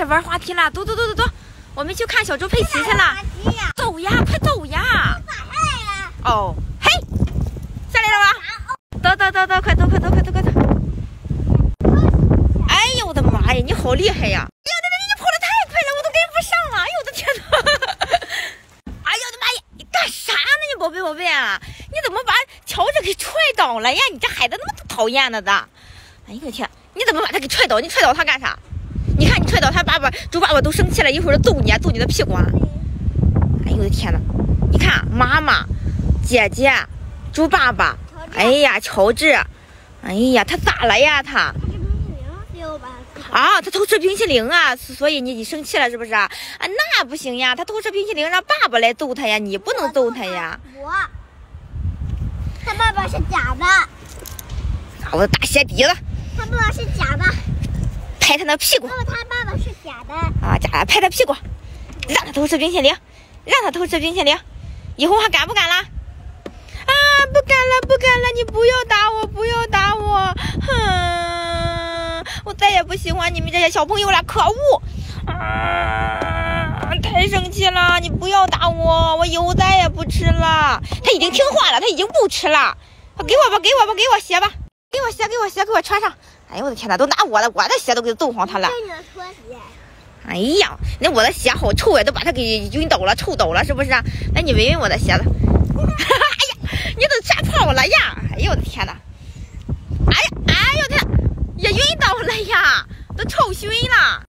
始玩滑梯了，走走走走走，我们去看小猪佩奇去了。走呀，快走呀！我马上来了。哦，嘿，下来了吧？走走走走，快走快走快走快走！哎呦我的妈呀，你好厉害呀！哎呀，你跑得太快了，我都跟不上了。哎呦我的天哪！哎呦我的妈呀，你干啥呢你宝贝啊？你怎么把乔治给踹倒了呀？你这孩子那么讨厌呢的！哎呦我天，你怎么把他给踹倒？你踹倒他干啥？ 你看你踹倒他爸爸，猪爸爸都生气了，一会儿揍你啊，揍你的屁股啊！哎呦我的天哪！你看妈妈、姐姐、猪爸爸，哎呀，乔治，哎呀，他咋了呀他？啊，他偷吃冰淇淋啊，所以你生气了是不是啊？啊，那不行呀，他偷吃冰淇淋让爸爸来揍他呀，你不能揍他呀。他爸爸是假的。啊，我打鞋底子。他爸爸是假的。 拍他那屁股，他爸爸是假的啊，假的拍他屁股，让他偷吃冰淇淋，让他偷吃冰淇淋，以后还敢不敢啦？啊，不敢了，不敢了！你不要打我，不要打我！哼，我再也不喜欢你们这些小朋友了，可恶！啊，太生气了！你不要打我，我以后再也不吃了。他已经听话了，他已经不吃了。给我吧，给我吧，给我鞋吧，给我鞋，给我鞋，给我穿上。 哎呦我的天哪！都拿我的鞋都给揍黄他了。这是你的拖鞋。哎呀，那我的鞋好臭呀，都把他给晕倒了，臭倒了，是不是啊？那你闻闻我的鞋子。哎呀，你都吓跑了呀！哎呦我的天哪！哎呀，哎呦他也晕倒了呀，都臭熏了。